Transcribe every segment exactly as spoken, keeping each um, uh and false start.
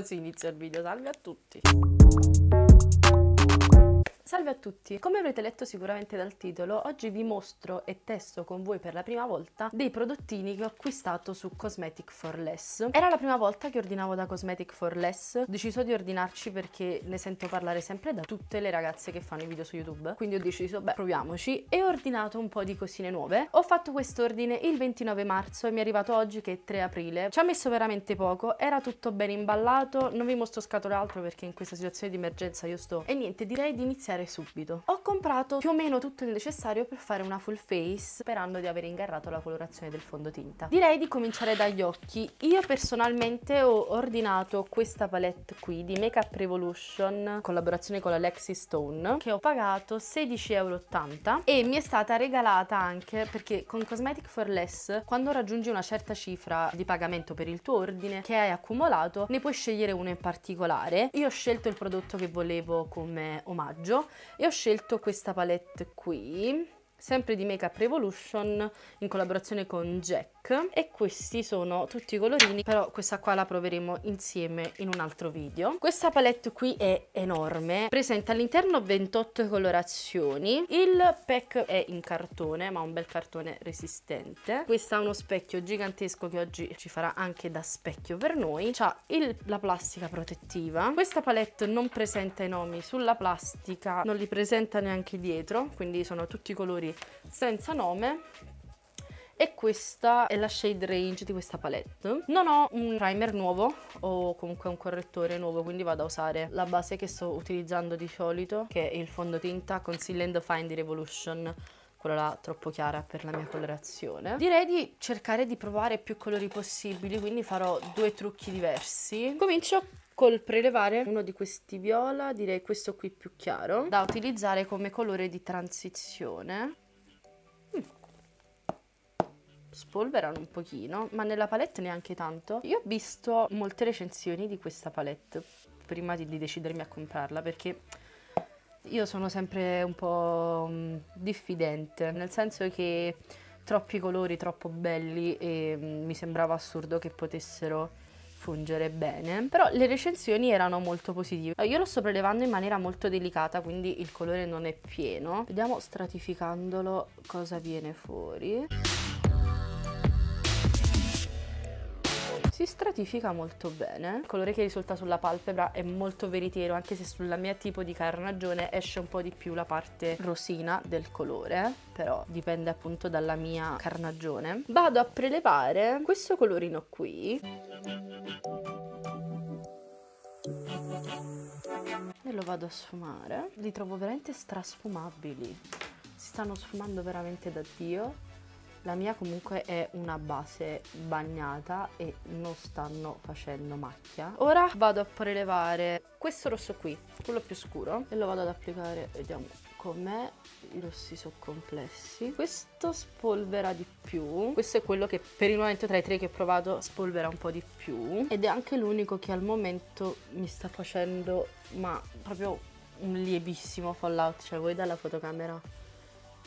così inizio il video. Salve a tutti! Salve a tutti! Come avrete letto sicuramente dal titolo, oggi vi mostro e testo con voi per la prima volta dei prodottini che ho acquistato su Kosmetik for less. Era la prima volta che ordinavo da Kosmetik for less, ho deciso di ordinarci perché ne sento parlare sempre da tutte le ragazze che fanno i video su YouTube, quindi ho deciso, beh, proviamoci, e ho ordinato un po' di cosine nuove. Ho fatto quest'ordine il ventinove marzo e mi è arrivato oggi che è tre aprile. Ci ha messo veramente poco, era tutto ben imballato, non vi mostro scatole altro perché in questa situazione di emergenza io sto. E niente, direi di iniziare subito. Ho comprato più o meno tutto il necessario per fare una full face, sperando di aver ingarrato la colorazione del fondotinta. Direi di cominciare dagli occhi. Io personalmente ho ordinato questa palette qui di Makeup Revolution, collaborazione con Alexis Stone, che ho pagato sedici e ottanta euro e mi è stata regalata anche perché con Kosmetik for less, quando raggiungi una certa cifra di pagamento per il tuo ordine che hai accumulato, ne puoi scegliere uno in particolare. Io ho scelto il prodotto che volevo come omaggio e ho scelto questa palette qui, sempre di Makeup Revolution, in collaborazione con Jack, e questi sono tutti i colorini, però questa qua la proveremo insieme in un altro video. Questa palette qui è enorme, presenta all'interno ventotto colorazioni, il pack è in cartone, ma un bel cartone resistente. Questa ha uno specchio gigantesco che oggi ci farà anche da specchio per noi, c'ha il, la plastica protettiva. Questa palette non presenta i nomi sulla plastica, non li presenta neanche dietro, quindi sono tutti i colori senza nome. E questa è la shade range di questa palette. Non ho un primer nuovo o comunque un correttore nuovo, quindi vado a usare la base che sto utilizzando di solito, che è il fondotinta Conceal and Find di Revolution, quella là troppo chiara per la mia colorazione. Direi di cercare di provare più colori possibili, quindi farò due trucchi diversi. Comincio col prelevare uno di questi viola, direi questo qui più chiaro, da utilizzare come colore di transizione. Mm. Spolverano un pochino, ma nella palette neanche tanto. Io ho visto molte recensioni di questa palette prima di, di decidermi a comprarla, perché io sono sempre un po' diffidente, nel senso che troppi colori, troppo belli, e mi sembrava assurdo che potessero fungere bene, però le recensioni erano molto positive. Io lo sto prelevando in maniera molto delicata, quindi il colore non è pieno. Vediamo stratificandolo cosa viene fuori. Si stratifica molto bene, il colore che risulta sulla palpebra è molto veritiero, anche se sulla mia tipo di carnagione esce un po' di più la parte rosina del colore, però dipende appunto dalla mia carnagione. Vado a prelevare questo colorino qui e lo vado a sfumare. Li trovo veramente strasfumabili, si stanno sfumando veramente da Dio. La mia comunque è una base bagnata e non stanno facendo macchia. Ora vado a prelevare questo rosso qui, quello più scuro, e lo vado ad applicare, vediamo com'è, i rossi sono complessi. Questo spolvera di più, questo è quello che per il momento tra i tre che ho provato spolvera un po' di più, ed è anche l'unico che al momento mi sta facendo ma proprio un lievissimo fallout, cioè voi dalla fotocamera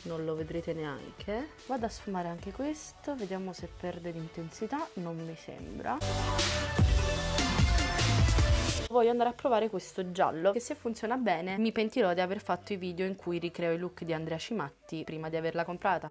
non lo vedrete neanche. Vado a sfumare anche questo, vediamo se perde l'intensità, non mi sembra. Voglio andare a provare questo giallo, che se funziona bene mi pentirò di aver fatto i video in cui ricreo i look di Andrea Cimatti prima di averla comprata.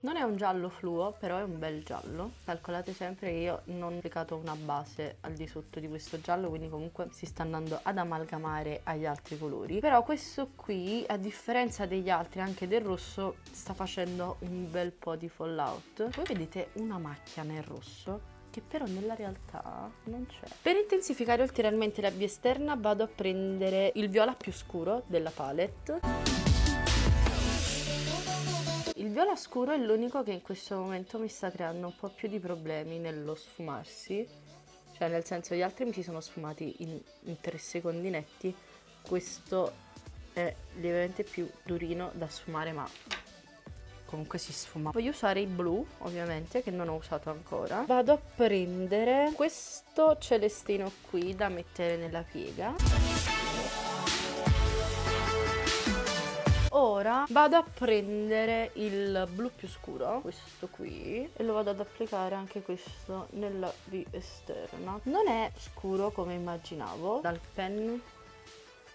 Non è un giallo fluo, però è un bel giallo. Calcolate sempre che io non ho applicato una base al di sotto di questo giallo, quindi comunque si sta andando ad amalgamare agli altri colori. Però questo qui, a differenza degli altri, anche del rosso, sta facendo un bel po' di fallout. Voi vedete una macchia nel rosso che però nella realtà non c'è. Per intensificare ulteriormente la via esterna vado a prendere il viola più scuro della palette. Il viola scuro è l'unico che in questo momento mi sta creando un po' più di problemi nello sfumarsi, cioè nel senso gli altri mi si sono sfumati in, in tre secondi netti, questo è lievemente più durino da sfumare ma comunque si sfuma. Voglio usare i blu ovviamente, che non ho usato ancora. Vado a prendere questo celestino qui da mettere nella piega. ora vado a prendere il blu più scuro, questo qui, e lo vado ad applicare anche questo nella V esterna. Non è scuro come immaginavo, dal pen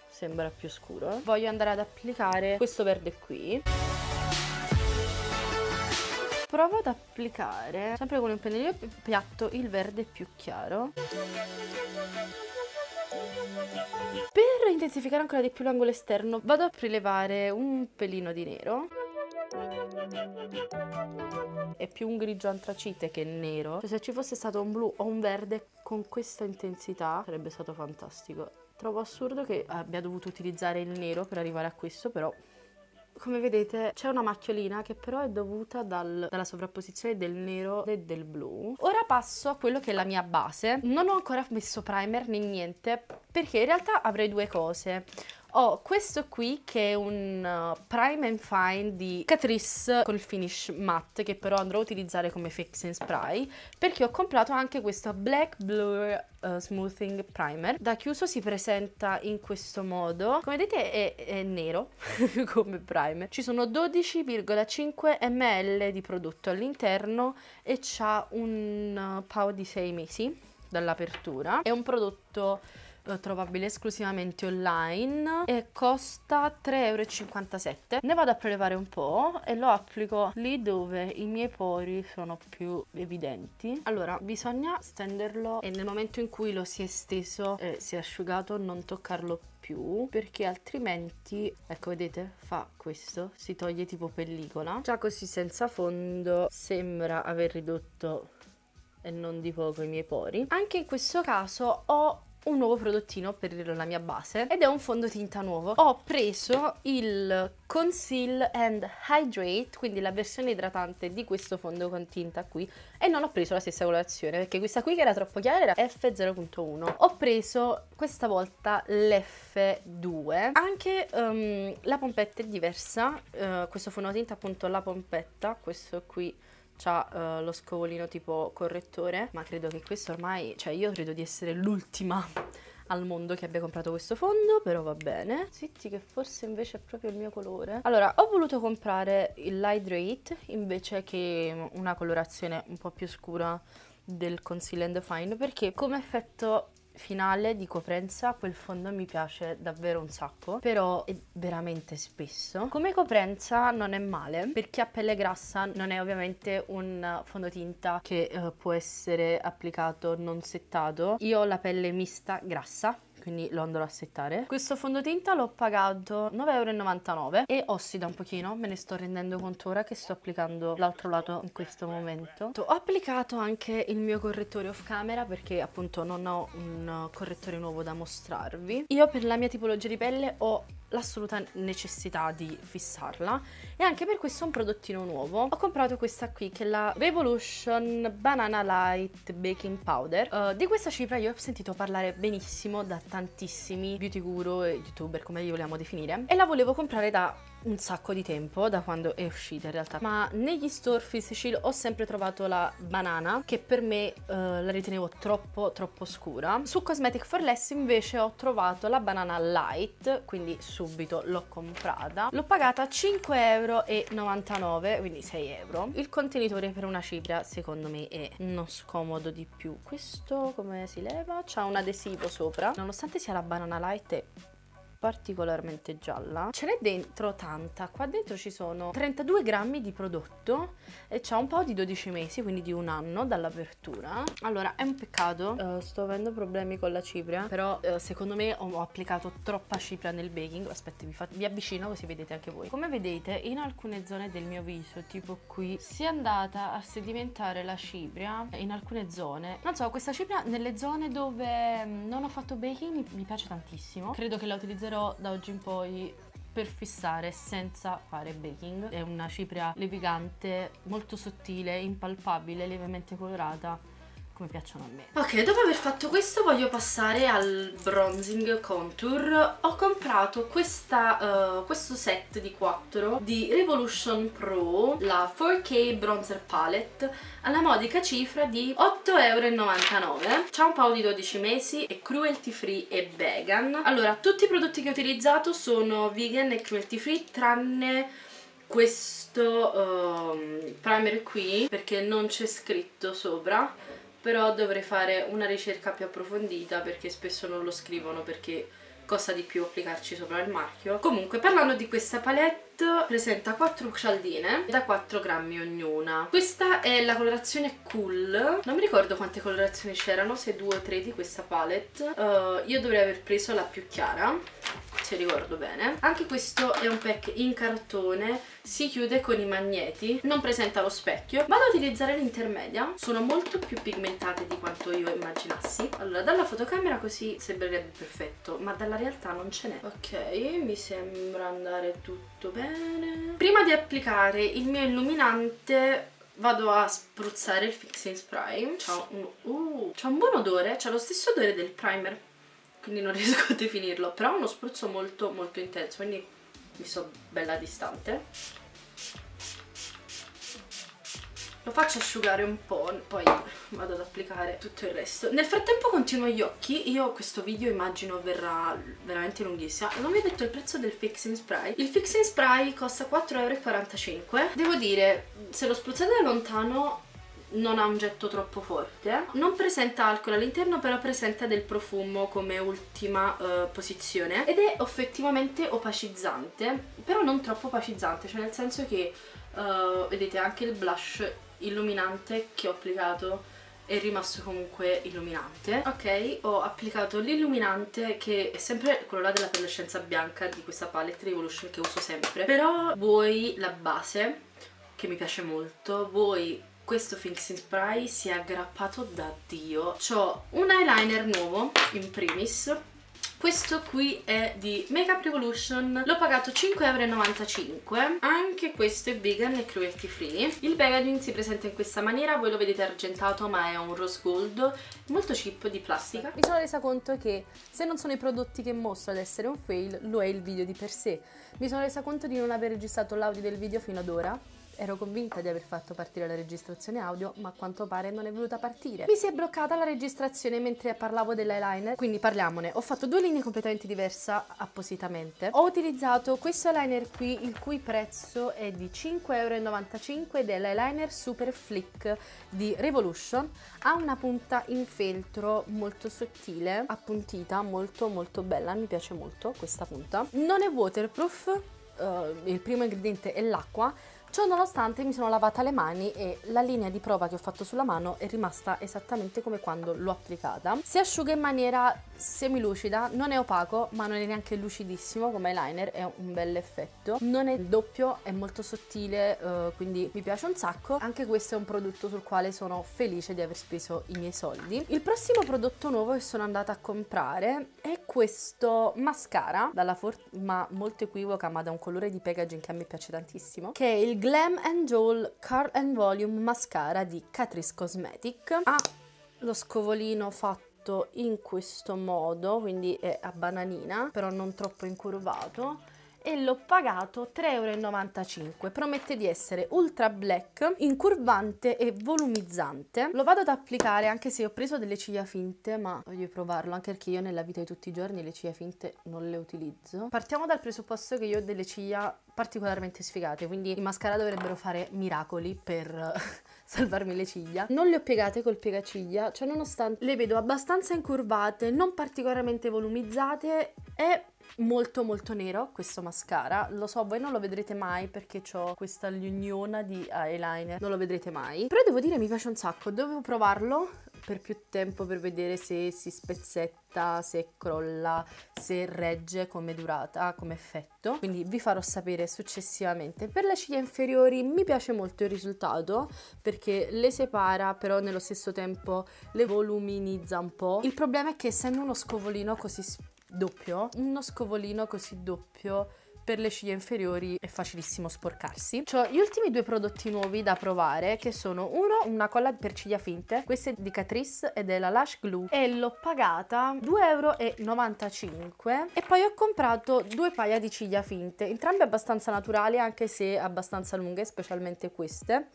sembra più scuro. Voglio andare ad applicare questo verde qui. Provo ad applicare, sempre con un pennellino piatto, il verde più chiaro, per intensificare ancora di più l'angolo esterno. Vado a prelevare un pelino di nero. È più un grigio antracite che nero, cioè, se ci fosse stato un blu o un verde con questa intensità sarebbe stato fantastico. Trovo assurdo che abbia dovuto utilizzare il nero per arrivare a questo, però come vedete c'è una macchiolina che però è dovuta dal, dalla sovrapposizione del nero e del blu. Ora passo a quello che è la mia base. Non ho ancora messo primer né niente, perché in realtà avrei due cose. Ho questo qui che è un Prime and Fine di Catrice con il finish matte, che però andrò a utilizzare come fix and spray, perché ho comprato anche questo Black Blur uh, Smoothing Primer. Da chiuso si presenta in questo modo. Come vedete è, è nero come primer. Ci sono dodici virgola cinque millilitri di prodotto all'interno e c'ha un uh, paio di sei mesi dall'apertura. È un prodotto trovabile esclusivamente online e costa tre e cinquantasette euro. Ne vado a prelevare un po' e lo applico lì dove i miei pori sono più evidenti. Allora, bisogna stenderlo e nel momento in cui lo si è steso e si è asciugato non toccarlo più, perché altrimenti, ecco, vedete, fa questo, si toglie tipo pellicola. Già così senza fondo sembra aver ridotto, e non di poco, i miei pori. Anche in questo caso ho un nuovo prodottino per la mia base ed è un fondotinta nuovo. Ho preso il Conceal and Hydrate, quindi la versione idratante di questo fondotinta qui, e non ho preso la stessa colorazione perché questa qui, che era troppo chiara, era F zero punto uno. Ho preso questa volta l'F due. Anche um, la pompetta è diversa. Uh, questo fondotinta, appunto, la pompetta, questo qui c'ha uh, lo scovolino tipo correttore, ma credo che questo ormai, cioè io credo di essere l'ultima al mondo che abbia comprato questo fondo, però va bene. Zitti che forse invece è proprio il mio colore. Allora, ho voluto comprare l'Hydrate invece che una colorazione un po' più scura del Conceal and Find, perché come effetto finale di coprenza quel fondo mi piace davvero un sacco, però è veramente spesso. Come coprenza non è male, per chi ha pelle grassa non è ovviamente un fondotinta che eh, può essere applicato non settato. Io ho la pelle mista grassa, quindi lo andrò a settare. Questo fondotinta l'ho pagato nove e novantanove euro e ossida un pochino, me ne sto rendendo conto ora che sto applicando l'altro lato in questo momento. Ho applicato anche il mio correttore off camera perché appunto non ho un correttore nuovo da mostrarvi. Io per la mia tipologia di pelle ho l'assoluta necessità di fissarla, e anche per questo è un prodottino nuovo. Ho comprato questa qui che è la Revolution Banana Light Baking Powder. Uh, di questa cifra io ho sentito parlare benissimo da tantissimi beauty guru e youtuber, come li vogliamo definire, e la volevo comprare da un sacco di tempo, da quando è uscita in realtà, ma negli store fisici ho sempre trovato la banana, che per me uh, la ritenevo troppo troppo scura. Su Kosmetik for less invece ho trovato la banana light, quindi subito l'ho comprata. L'ho pagata cinque e novantanove euro, quindi sei euro. Il contenitore per una cipria secondo me è non scomodo di più. Questo come si leva? C'ha un adesivo sopra, nonostante sia la banana light è particolarmente gialla. Ce n'è dentro tanta, qua dentro ci sono trentadue grammi di prodotto e c'ha un po' di dodici mesi, quindi di un anno dall'apertura. Allora, è un peccato, uh, sto avendo problemi con la cipria, però uh, secondo me ho, ho applicato troppa cipria nel baking. Aspetta, vi, vi avvicino così vedete anche voi. Come vedete, in alcune zone del mio viso, tipo qui, si è andata a sedimentare la cipria in alcune zone. Non so, questa cipria nelle zone dove non ho fatto baking mi, mi piace tantissimo. Credo che la utilizzerò da oggi in poi per fissare senza fare baking. È una cipria levigante, molto sottile, impalpabile, levemente colorata, come piacciono a me. Ok, dopo aver fatto questo voglio passare al bronzing contour. Ho comprato questa, uh, questo set di quattro di Revolution Pro, la quattro K Bronzer Palette, alla modica cifra di otto e novantanove euro. C'ha un paio di dodici mesi, è cruelty free e vegan. Allora, tutti i prodotti che ho utilizzato sono vegan e cruelty free, tranne questo um, primer qui, perché non c'è scritto sopra, però dovrei fare una ricerca più approfondita perché spesso non lo scrivono perché costa di più applicarci sopra il marchio. Comunque, parlando di questa palette, presenta quattro cialdine da quattro grammi ognuna. Questa è la colorazione Cool, non mi ricordo quante colorazioni c'erano, se due o tre di questa palette. Uh, io dovrei aver preso la più chiara, se ricordo bene. Anche questo è un pack in cartone, si chiude con i magneti, non presenta lo specchio. Vado a utilizzare l'intermedia, sono molto più pigmentate di quanto io immaginassi. Allora, dalla fotocamera così sembrerebbe perfetto, ma dalla realtà non ce n'è. Ok, mi sembra andare tutto bene. Prima di applicare il mio illuminante vado a spruzzare il fixing spray. C'ha un, uh, un buon odore, c'ha lo stesso odore del primer, quindi non riesco a definirlo, però è uno spruzzo molto molto intenso, quindi mi sto bella distante. Lo faccio asciugare un po', poi vado ad applicare tutto il resto. Nel frattempo continuo gli occhi. Io questo video immagino verrà veramente lunghissimo. Non vi ho detto il prezzo del fixing spray. Il fixing spray costa quattro e quarantacinque euro. Devo dire, se lo spruzzate da lontano non ha un getto troppo forte, non presenta alcol all'interno, però presenta del profumo come ultima uh, posizione, ed è effettivamente opacizzante, però non troppo opacizzante, cioè nel senso che uh, vedete anche il blush illuminante che ho applicato è rimasto comunque illuminante. Ok, ho applicato l'illuminante che è sempre quello là della pallescenza bianca di questa palette Revolution che uso sempre, però vuoi la base che mi piace molto, vuoi questo fixing spray si è aggrappato da Dio. C'ho un eyeliner nuovo in primis. Questo qui è di Makeup Revolution, l'ho pagato cinque e novantacinque euro. Anche questo è vegan e cruelty free. Il packaging si presenta in questa maniera, voi lo vedete argentato ma è un rose gold, molto cheap, di plastica. Mi sono resa conto che se non sono i prodotti che mostro ad essere un fail, lo è il video di per sé. Mi sono resa conto di non aver registrato l'audio del video fino ad ora. Ero convinta di aver fatto partire la registrazione audio, ma a quanto pare non è voluta partire. Mi si è bloccata la registrazione mentre parlavo dell'eyeliner, quindi parliamone. Ho fatto due linee completamente diverse appositamente. Ho utilizzato questo eyeliner qui, il cui prezzo è di cinque e novantacinque euro ed è l'eyeliner Super Flick di Revolution. Ha una punta in feltro molto sottile, appuntita, molto molto bella, mi piace molto questa punta. Non è waterproof, uh, il primo ingrediente è l'acqua. Ciò nonostante mi sono lavata le mani e la linea di prova che ho fatto sulla mano è rimasta esattamente come quando l'ho applicata. Si asciuga in maniera semilucida, non è opaco ma non è neanche lucidissimo come eyeliner, è un bel effetto. Non è doppio, è molto sottile, eh, quindi mi piace un sacco. Anche questo è un prodotto sul quale sono felice di aver speso i miei soldi. Il prossimo prodotto nuovo che sono andata a comprare è questo mascara, dalla forma molto equivoca ma da un colore di packaging che a me piace tantissimo, che è il Glam and Jowl Car and Volume Mascara di Catrice Cosmetic. Ha lo scovolino fatto in questo modo, quindi è a bananina, però non troppo incurvato, e l'ho pagato tre e novantacinque euro. Promette di essere ultra black, incurvante e volumizzante. Lo vado ad applicare anche se ho preso delle ciglia finte, ma voglio provarlo anche perché io nella vita di tutti i giorni le ciglia finte non le utilizzo. Partiamo dal presupposto che io ho delle ciglia particolarmente sfigate, quindi i mascara dovrebbero fare miracoli per salvarmi le ciglia. Non le ho piegate col piegaciglia, cioè nonostante le vedo abbastanza incurvate, non particolarmente volumizzate, e molto molto nero questo mascara. Lo so, voi non lo vedrete mai perché ho questa lignona di eyeliner, non lo vedrete mai, però devo dire mi piace un sacco. Dovevo provarlo per più tempo per vedere se si spezzetta, se crolla, se regge come durata, come effetto, quindi vi farò sapere successivamente. Per le ciglia inferiori mi piace molto il risultato perché le separa, però nello stesso tempo le voluminizza un po'. Il problema è che essendo uno scovolino così doppio, uno scovolino così doppio per le ciglia inferiori è facilissimo sporcarsi. C'ho gli ultimi due prodotti nuovi da provare, che sono uno una colla per ciglia finte, questa è di Catrice ed è la Lush Glue e l'ho pagata due euro e novantacinque. E poi ho comprato due paia di ciglia finte, entrambe abbastanza naturali anche se abbastanza lunghe, specialmente queste.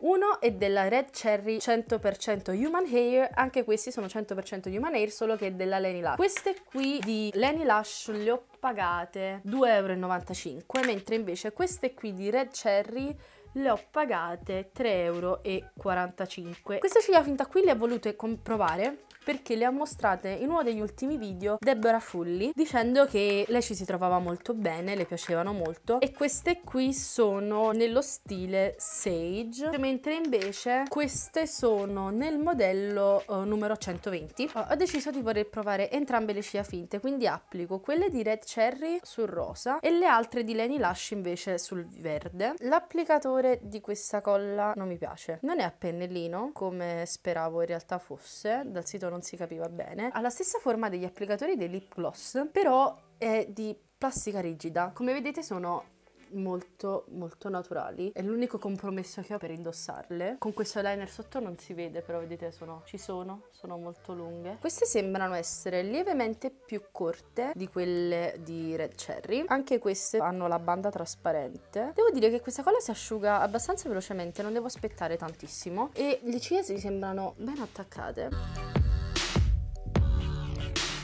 Uno è della Red Cherry cento per cento Human Hair, anche questi sono cento per cento Human Hair, solo che è della Lenny Lush. Queste qui di Lenny Lush le ho pagate due euro e novantacinque, mentre invece queste qui di Red Cherry le ho pagate tre euro e quarantacinque. Questa ciglia finta qui le ho volute comprovare perché le ha mostrate in uno degli ultimi video Deborah Fully, dicendo che lei ci si trovava molto bene, le piacevano molto, e queste qui sono nello stile Sage, mentre invece queste sono nel modello eh, numero centoventi. Ho deciso di voler provare entrambe le ciglia finte, quindi applico quelle di Red Cherry sul rosa e le altre di Lenny Lush invece sul verde. L'applicatore di questa colla non mi piace, non è a pennellino come speravo in realtà fosse, dal sito non si capiva bene. Ha la stessa forma degli applicatori dei lip gloss, però è di plastica rigida. Come vedete sono molto molto naturali, è l'unico compromesso che ho per indossarle. Con questo eyeliner sotto non si vede, però vedete sono, ci sono, sono molto lunghe. Queste sembrano essere lievemente più corte di quelle di Red Cherry, anche queste hanno la banda trasparente. Devo dire che questa colla si asciuga abbastanza velocemente, non devo aspettare tantissimo, e le ciglia si sembrano ben attaccate.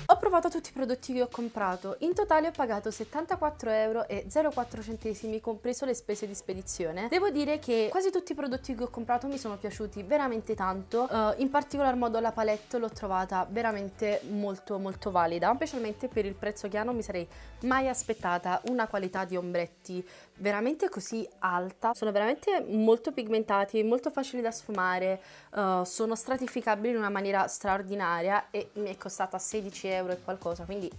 Ho provato tutti i prodotti che ho comprato, in totale ho pagato settantaquattro euro e zero quattro centesimi, compreso le spese di spedizione. Devo dire che quasi tutti i prodotti che ho comprato mi sono piaciuti veramente tanto, uh, in particolar modo la palette l'ho trovata veramente molto molto valida, specialmente per il prezzo che ha. Non mi sarei mai aspettata una qualità di ombretti veramente così alta, sono veramente molto pigmentati, molto facili da sfumare, uh, sono stratificabili in una maniera straordinaria e mi è costata sedici euro e qualcosa, quindi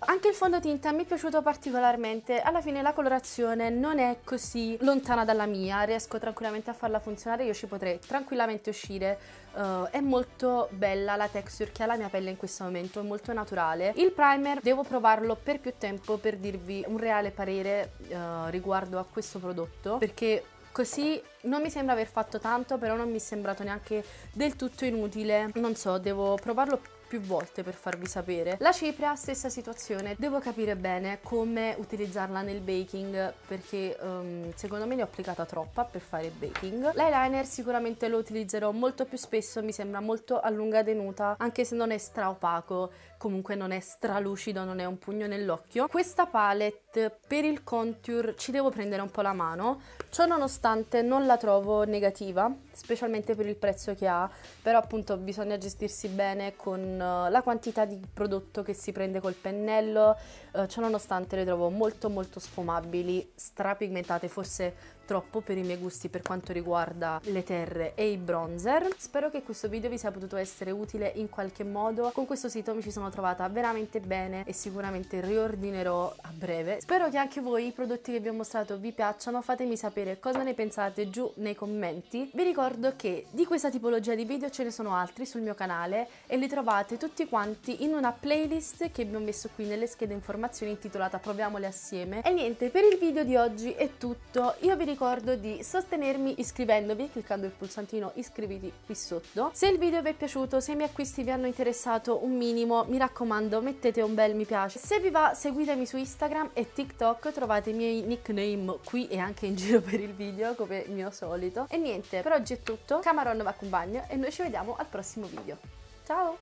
anche il fondotinta mi è piaciuto particolarmente. Alla fine la colorazione non è così lontana dalla mia, riesco tranquillamente a farla funzionare, io ci potrei tranquillamente uscire. Uh, è molto bella la texture che ha la mia pelle in questo momento, è molto naturale. Il primer devo provarlo per più tempo per dirvi un reale parere uh, riguardo a questo prodotto, perché così non mi sembra aver fatto tanto, però non mi è sembrato neanche del tutto inutile. Non so, devo provarlo più volte per farvi sapere. La cipria, stessa situazione, devo capire bene come utilizzarla nel baking, perché um, secondo me ne ho applicata troppa per fare baking. L'eyeliner sicuramente lo utilizzerò molto più spesso, mi sembra molto a lunga tenuta, anche se non è stra opaco, comunque non è stralucido, non è un pugno nell'occhio. Questa palette per il contour ci devo prendere un po' la mano, ciò nonostante non la trovo negativa, specialmente per il prezzo che ha, però appunto bisogna gestirsi bene con la quantità di prodotto che si prende col pennello. eh, ciò nonostante le trovo molto molto sfumabili, strapigmentate, forse troppo per i miei gusti per quanto riguarda le terre e i bronzer. Spero che questo video vi sia potuto essere utile in qualche modo. Con questo sito mi ci sono trovata veramente bene e sicuramente riordinerò a breve. Spero che anche voi i prodotti che vi ho mostrato vi piacciono, fatemi sapere cosa ne pensate giù nei commenti. Vi ricordo che di questa tipologia di video ce ne sono altri sul mio canale e li trovate tutti quanti in una playlist che vi ho messo qui nelle schede informazioni, intitolata Proviamole assieme. E niente, per il video di oggi è tutto, io vi ricordo Ricordo di sostenermi iscrivendovi e cliccando il pulsantino iscriviti qui sotto. Se il video vi è piaciuto, se i miei acquisti vi hanno interessato un minimo, mi raccomando mettete un bel mi piace. Se vi va seguitemi su Instagram e TikTok, trovate i miei nickname qui e anche in giro per il video come il mio solito. E niente, per oggi è tutto, Cameron va con bagno e noi ci vediamo al prossimo video. Ciao!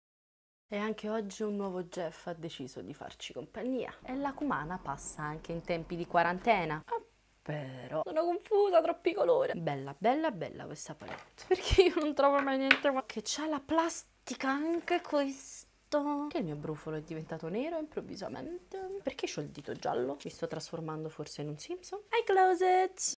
E anche oggi un nuovo Jeff ha deciso di farci compagnia e la cumana passa anche in tempi di quarantena. Però sono confusa, troppi colori. Bella, bella, bella questa palette. Perché io non trovo mai niente. Ma che c'ha la plastica anche questo. Che il mio brufolo è diventato nero improvvisamente. Perché c'ho il dito giallo? Mi sto trasformando forse in un Simpson. I close it.